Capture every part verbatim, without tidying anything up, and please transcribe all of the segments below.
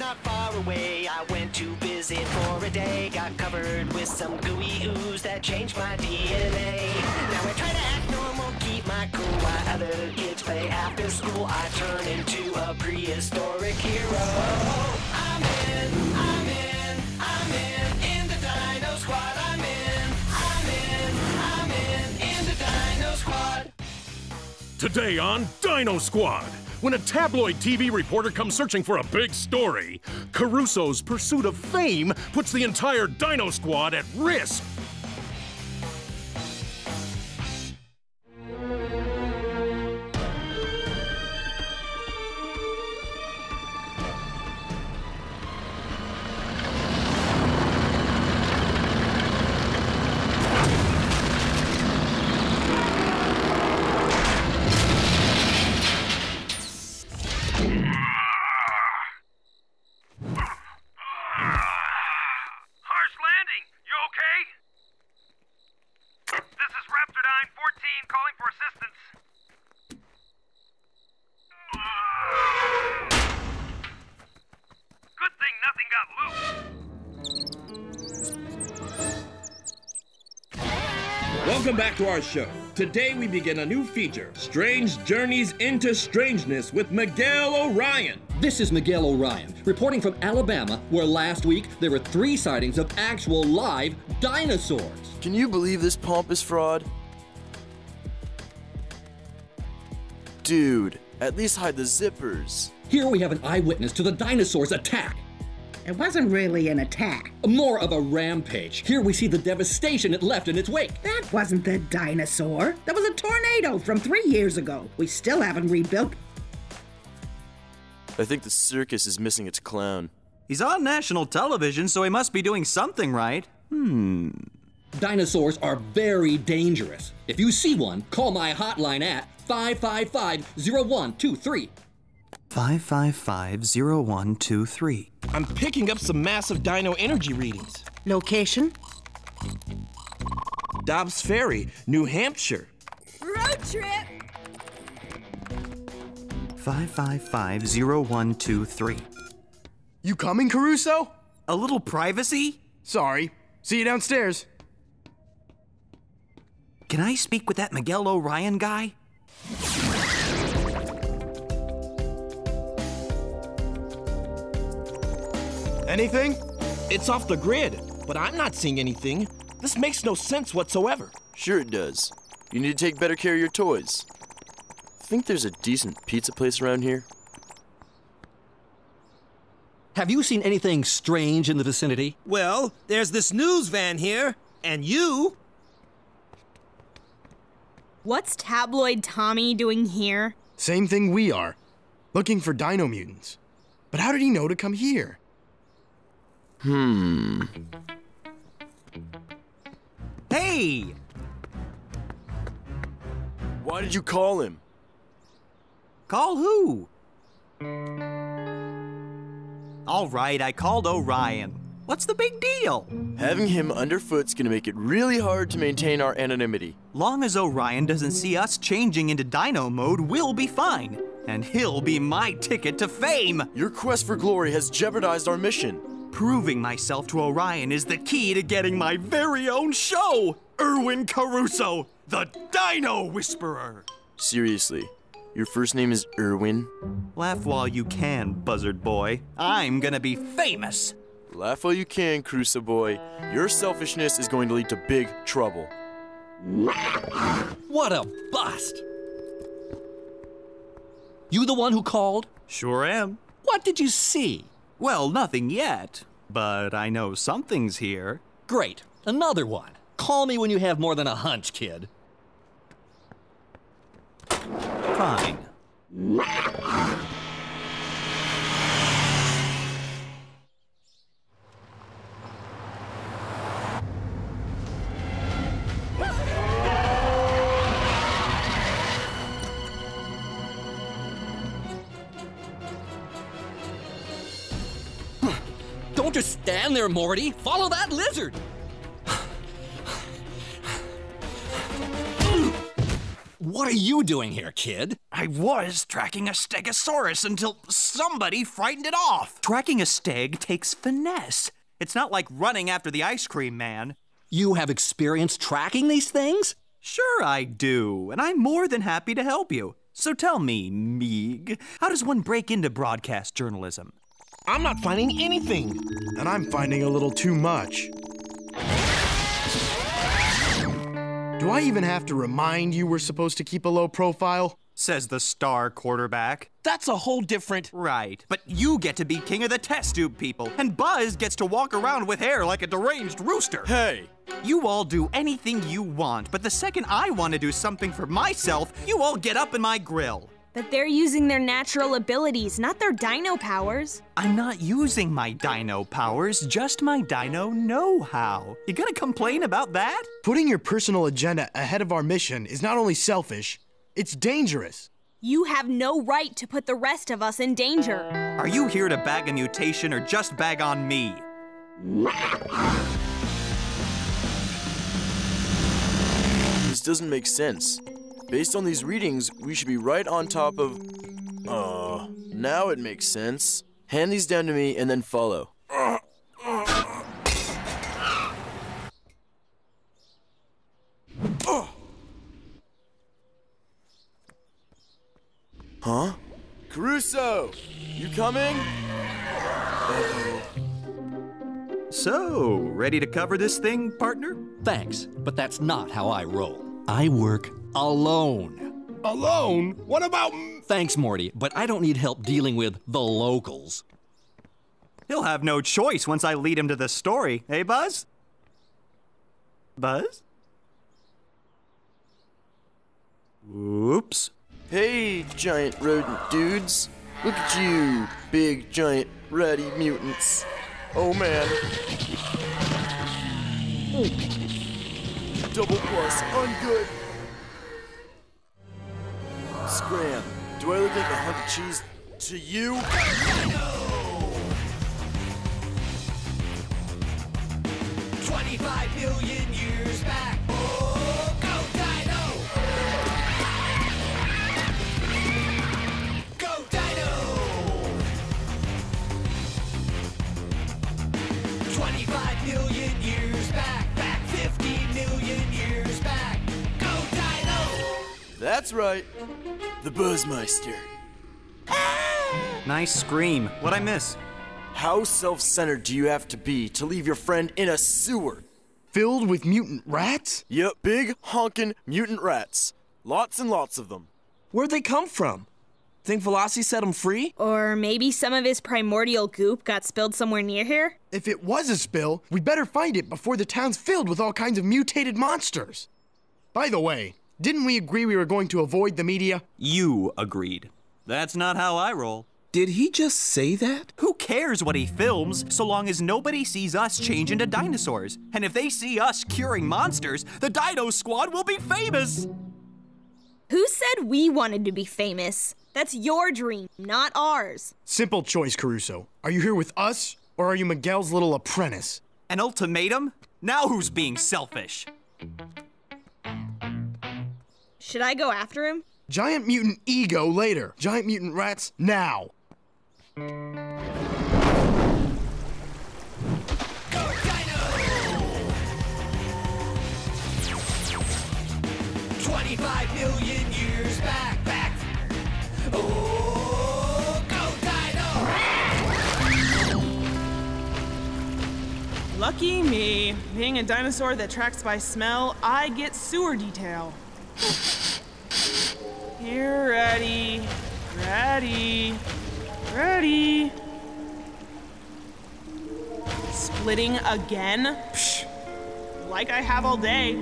not far away. I went to visit for a day. Got covered with some gooey ooze that changed my D N A. Now I try to act normal, keep my cool while other kids play after school. I turn into a prehistoric hero. I'm in, I'm in, I'm in, in the Dino Squad. I'm in, I'm in, I'm in, in the Dino Squad. Today on Dino Squad. When a tabloid T V reporter comes searching for a big story, Caruso's pursuit of fame puts the entire Dino Squad at risk. Welcome back to our show. Today we begin a new feature, Strange Journeys into Strangeness with Miguel O'Ryan. This is Miguel O'Ryan, reporting from Alabama, where last week there were three sightings of actual live dinosaurs. Can you believe this pompous fraud? Dude, at least hide the zippers. Here we have an eyewitness to the dinosaurs' attack. It wasn't really an attack. More of a rampage. Here we see the devastation it left in its wake. That wasn't the dinosaur. That was a tornado from three years ago. We still haven't rebuilt. I think the circus is missing its clown. He's on national television, so he must be doing something right. Hmm. Dinosaurs are very dangerous. If you see one, call my hotline at five five five, zero one two three. five five five, zero one two three. I'm picking up some massive dino energy readings. Location? Dobbs Ferry, New Hampshire. Road trip! five five five, zero one two three. You coming, Caruso? A little privacy? Sorry. See you downstairs. Can I speak with that Miguel O'Ryan guy? Anything? It's off the grid, but I'm not seeing anything. This makes no sense whatsoever. Sure it does. You need to take better care of your toys. Think there's a decent pizza place around here? Have you seen anything strange in the vicinity? Well, there's this news van here, and you... What's Tabloid Tommy doing here? Same thing we are. Looking for dino mutants. But how did he know to come here? Hmm. Hey! Why did you call him? Call who? All right, I called O'Ryan. What's the big deal? Having him underfoot's gonna make it really hard to maintain our anonymity. Long as O'Ryan doesn't see us changing into dino mode, we'll be fine. And he'll be my ticket to fame! Your quest for glory has jeopardized our mission. Proving myself to O'Ryan is the key to getting my very own show! Erwin Caruso, the Dino Whisperer! Seriously, your first name is Erwin? Laugh while you can, buzzard boy. I'm gonna be famous! Laugh while you can, Caruso boy. Your selfishness is going to lead to big trouble. What a bust! You the one who called? Sure am. What did you see? Well, nothing yet, but I know something's here. Great. Another one. Call me when you have more than a hunch, kid. Fine. Don't just stand there, Morty. Follow that lizard. What? What are you doing here, kid? I was tracking a stegosaurus until somebody frightened it off. Tracking a steg takes finesse. It's not like running after the ice cream man. You have experience tracking these things? Sure I do, and I'm more than happy to help you. So tell me, Meeg, how does one break into broadcast journalism? I'm not finding anything. And I'm finding a little too much. Do I even have to remind you we're supposed to keep a low profile? Says the star quarterback. That's a whole different... Right, but you get to be king of the test tube people, and Buzz gets to walk around with hair like a deranged rooster. Hey! You all do anything you want, but the second I want to do something for myself, you all get up in my grill. But they're using their natural abilities, not their dino powers. I'm not using my dino powers, just my dino know-how. You gonna complain about that? Putting your personal agenda ahead of our mission is not only selfish, it's dangerous. You have no right to put the rest of us in danger. Are you here to bag a mutation or just bag on me? This doesn't make sense. Based on these readings, we should be right on top of... Uh, now it makes sense. Hand these down to me and then follow. Uh, uh, uh. Uh. Huh? Caruso! You coming? Uh-oh. So, ready to cover this thing, partner? Thanks, but that's not how I roll. I work... alone. Alone? What about... Thanks, Morty, but I don't need help dealing with the locals. He'll have no choice once I lead him to the story, eh, Buzz? Buzz? Oops. Hey, giant rodent dudes. Look at you, big, giant, ratty mutants. Oh, man. Double plus, ungood. Scram, do I look like a hunk of cheese to you? Dino! twenty-five million years back. Oh, go Dino! Go Dino! twenty-five million years back. Back fifty million years back. Go Dino! That's right. The Buzzmeister. Nice scream. What'd I miss? How self-centered do you have to be to leave your friend in a sewer? Filled with mutant rats? Yep, big, honkin' mutant rats. Lots and lots of them. Where'd they come from? Think Veloci set them free? Or maybe some of his primordial goop got spilled somewhere near here? If it was a spill, we'd better find it before the town's filled with all kinds of mutated monsters. By the way, didn't we agree we were going to avoid the media? You agreed. That's not how I roll. Did he just say that? Who cares what he films, so long as nobody sees us change into dinosaurs? And if they see us curing monsters, the Dino Squad will be famous! Who said we wanted to be famous? That's your dream, not ours. Simple choice, Caruso. Are you here with us, or are you Miguel's little apprentice? An ultimatum? Now who's being selfish? Should I go after him? Giant mutant ego later. Giant mutant rats now. Go Dino! twenty-five million years back, back. Oh, go Dino! Lucky me. Being a dinosaur that tracks by smell, I get sewer detail. Here, Ratty, Ratty, Ratty. Splitting again? Psh, like I have all day.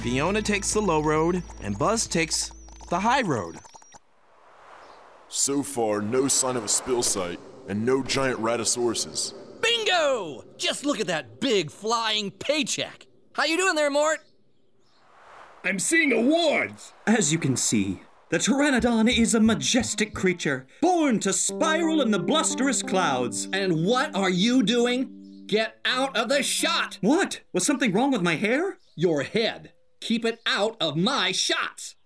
Fiona takes the low road, and Buzz takes the high road. So far, no sign of a spill site, and no giant rattosauruses. Bingo! Just look at that big flying paycheck. How you doing there, Mort? I'm seeing awards. As you can see, the Pteranodon is a majestic creature, born to spiral in the blusterous clouds. And what are you doing? Get out of the shot! What? Was something wrong with my hair? Your head. Keep it out of my shots!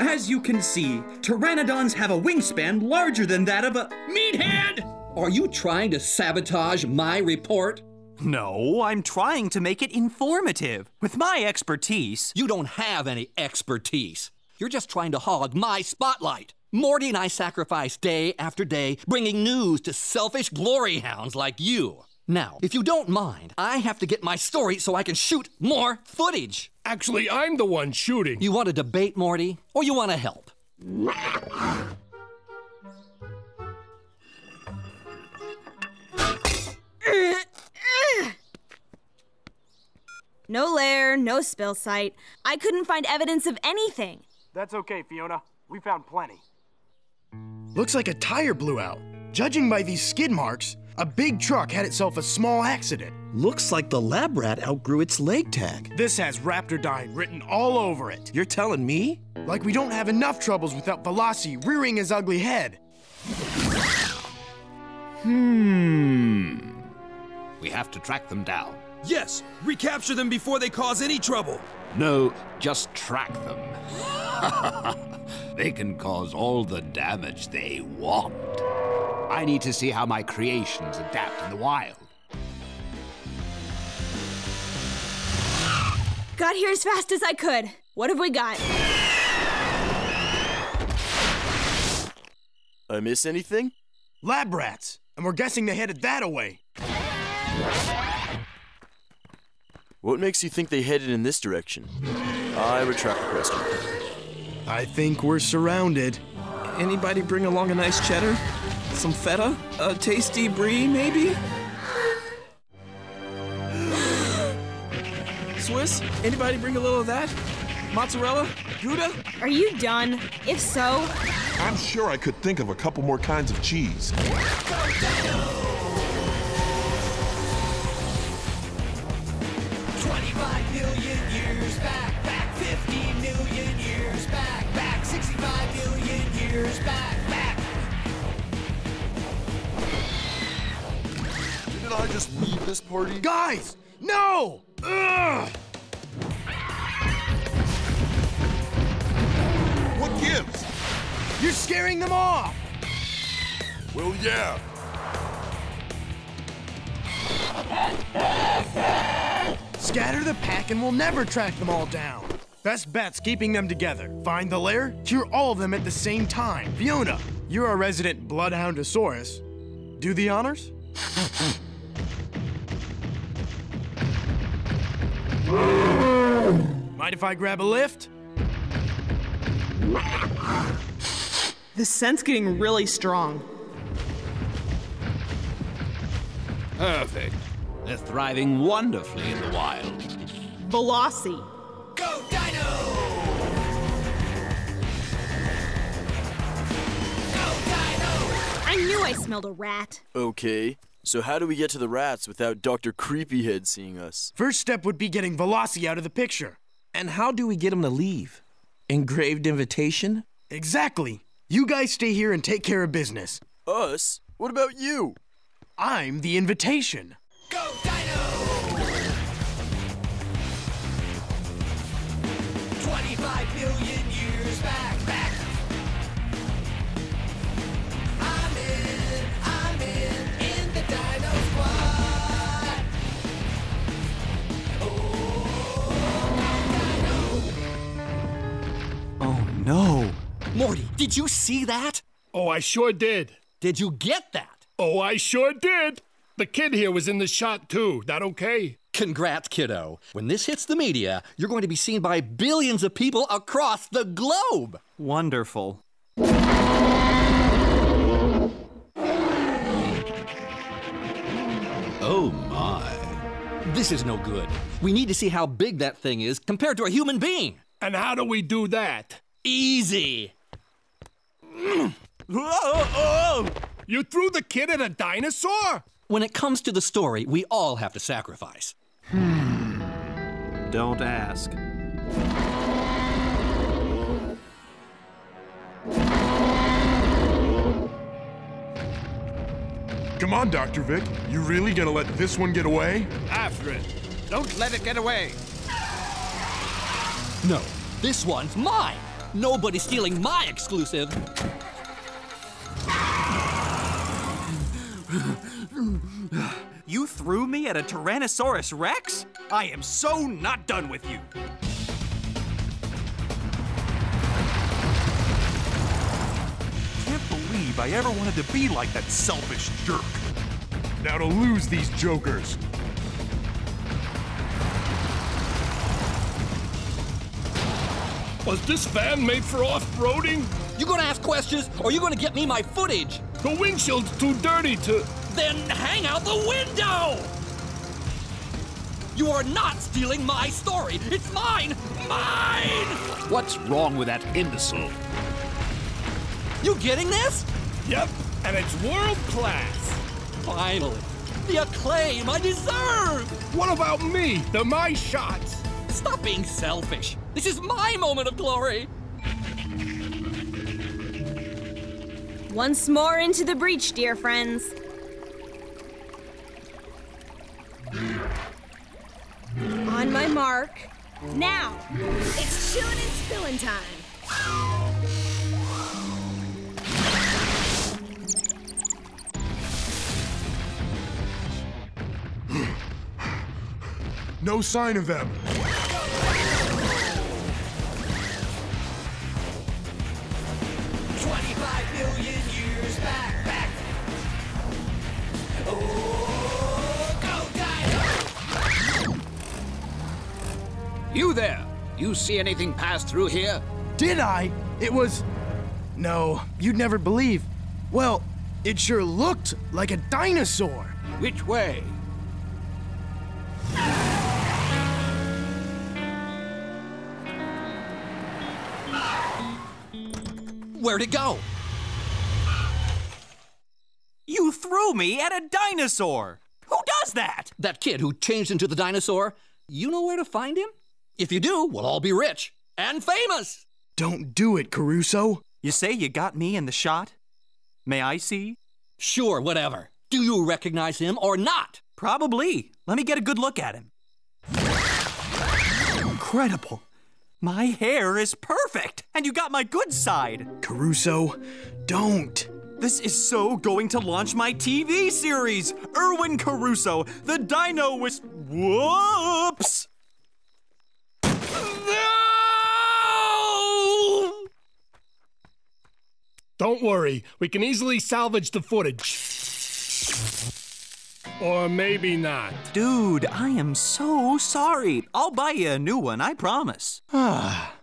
As you can see, pteranodons have a wingspan larger than that of a... Meathead! Are you trying to sabotage my report? No, I'm trying to make it informative. With my expertise... You don't have any expertise. You're just trying to hog my spotlight. Morty and I sacrifice day after day, bringing news to selfish glory hounds like you. Now, if you don't mind, I have to get my story so I can shoot more footage. Actually, I'm the one shooting. You want to debate, Morty, or you want to help? No lair, no spill site. I couldn't find evidence of anything. That's okay, Fiona. We found plenty. Looks like a tire blew out. Judging by these skid marks, a big truck had itself a small accident. Looks like the lab rat outgrew its leg tag. This has Raptor Dyne written all over it. You're telling me? Like we don't have enough troubles without Veloci rearing his ugly head. Hmm. We have to track them down. Yes, recapture them before they cause any trouble. No, just track them. They can cause all the damage they want. I need to see how my creations adapt in the wild. Got here as fast as I could. What have we got? I miss anything? Lab rats, and we're guessing they headed that away. What makes you think they headed in this direction? I retract the question. I think we're surrounded. Anybody bring along a nice cheddar? Some feta? A tasty brie, maybe? Swiss? Anybody bring a little of that? Mozzarella? Gouda? Are you done? If so... I'm sure I could think of a couple more kinds of cheese. twenty-five million years back, back fifty million years back, back sixty-five million years back, back. Didn't I just leave this party? Guys, no! Ugh! What gives? You're scaring them off! Well, yeah. Scatter the pack and we'll never track them all down. Best bet's keeping them together. Find the lair, cure all of them at the same time. Fiona, you're our resident Bloodhoundosaurus. Do the honors? Mind if I grab a lift? This scent's getting really strong. Perfect. They're thriving wonderfully in the wild. Veloci. Go Dino! Go Dino! I knew I smelled a rat. Okay, so how do we get to the rats without Doctor Creepyhead seeing us? First step would be getting Veloci out of the picture. And how do we get him to leave? Engraved invitation? Exactly. You guys stay here and take care of business. Us? What about you? I'm the invitation. Go Dino! twenty-five million years back, back. I'm in, I'm in, in the Dino Squad. Oh, Dino. Oh no. Morty, did you see that? Oh, I sure did. Did you get that? Oh, I sure did. The kid here was in the shot, too. That okay? Congrats, kiddo. When this hits the media, you're going to be seen by billions of people across the globe. Wonderful. Oh, my. This is no good. We need to see how big that thing is compared to a human being. And how do we do that? Easy. Mm. Whoa, oh, oh. You threw the kid at a dinosaur? When it comes to the story, we all have to sacrifice. Hmm. Don't ask. Come on, Doctor Vic. You really gonna let this one get away? After it. Don't let it get away. No, this one's mine. Nobody's stealing my exclusive. You threw me at a Tyrannosaurus Rex? I am so not done with you. Can't believe I ever wanted to be like that selfish jerk. Now to lose these jokers. Was this van made for off-roading? You gonna ask questions, or you gonna get me my footage? The windshield's too dirty to... Then hang out the window! You are not stealing my story! It's mine! Mine! What's wrong with that imbecile? You getting this? Yep, and it's world-class. Finally, the acclaim I deserve! What about me? They're my shots! Stop being selfish. This is my moment of glory! Once more into the breach, dear friends. On my mark. Now, it's chewing and spilling time. No sign of them. twenty-five million years back, back. Oh, go Dino! You there! You see anything pass through here? Did I? It was... No, you'd never believe. Well, it sure looked like a dinosaur. Which way? Where'd it go? You threw me at a dinosaur! Who does that? That kid who changed into the dinosaur. You know where to find him? If you do, we'll all be rich and famous! Don't do it, Caruso. You say you got me in the shot? May I see? Sure, whatever. Do you recognize him or not? Probably. Let me get a good look at him. Incredible. My hair is perfect, and you got my good side. Caruso, don't. This is so going to launch my T V series, Erwin Caruso, the Dino Wis- Whoops! No! Don't worry, we can easily salvage the footage. Or maybe not. Dude, I am so sorry. I'll buy you a new one, I promise. Ah,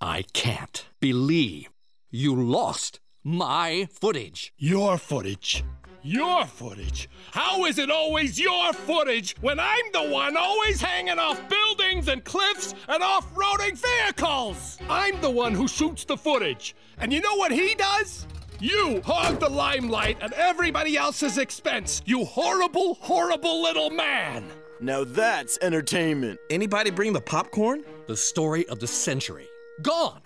I can't believe you lost my footage. Your footage? Your footage? How is it always your footage when I'm the one always hanging off buildings and cliffs and off-roading vehicles? I'm the one who shoots the footage. And you know what he does? You hog the limelight at everybody else's expense, you horrible, horrible little man! Now that's entertainment. Anybody bring the popcorn? The story of the century. Gone!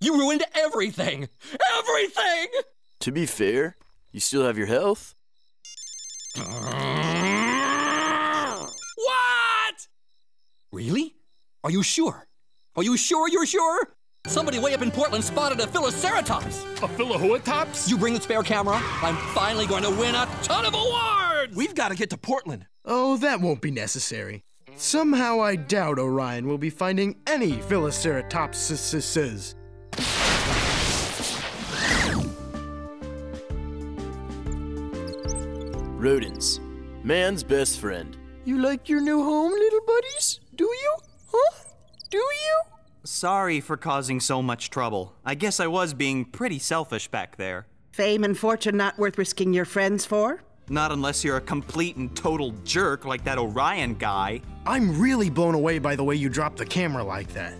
You ruined everything! Everything! To be fair, you still have your health. What? Really? Are you sure? Are you sure you're sure? Somebody way up in Portland spotted a philoceratops. A philoceratops? You bring the spare camera. I'm finally going to win a ton of awards! We've got to get to Portland. Oh, that won't be necessary. Somehow I doubt Orion will be finding any philoceratopses. Rodents, man's best friend. You like your new home, little buddies? Do you? Huh? Do you? Sorry for causing so much trouble. I guess I was being pretty selfish back there. Fame and fortune not worth risking your friends for? Not unless you're a complete and total jerk like that Orion guy. I'm really blown away by the way you dropped the camera like that.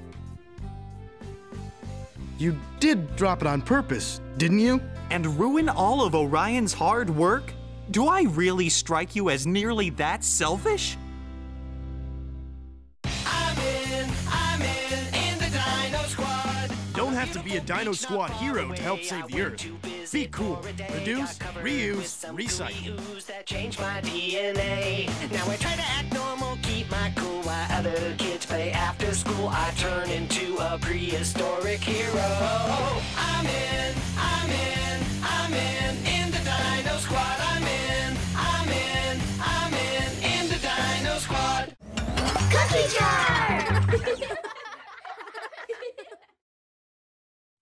You did drop it on purpose, didn't you? And ruin all of Orion's hard work? Do I really strike you as nearly that selfish? To be be a Dino Squad hero to help save the Earth. Be cool. Reduce, reuse, recycle. Now I try to act normal, keep my cool while other kids play after school. I turn into a prehistoric hero. I'm in, I'm in, I'm in, in the Dino Squad. I'm in, I'm in, I'm in, in the Dino Squad. Cookie jar!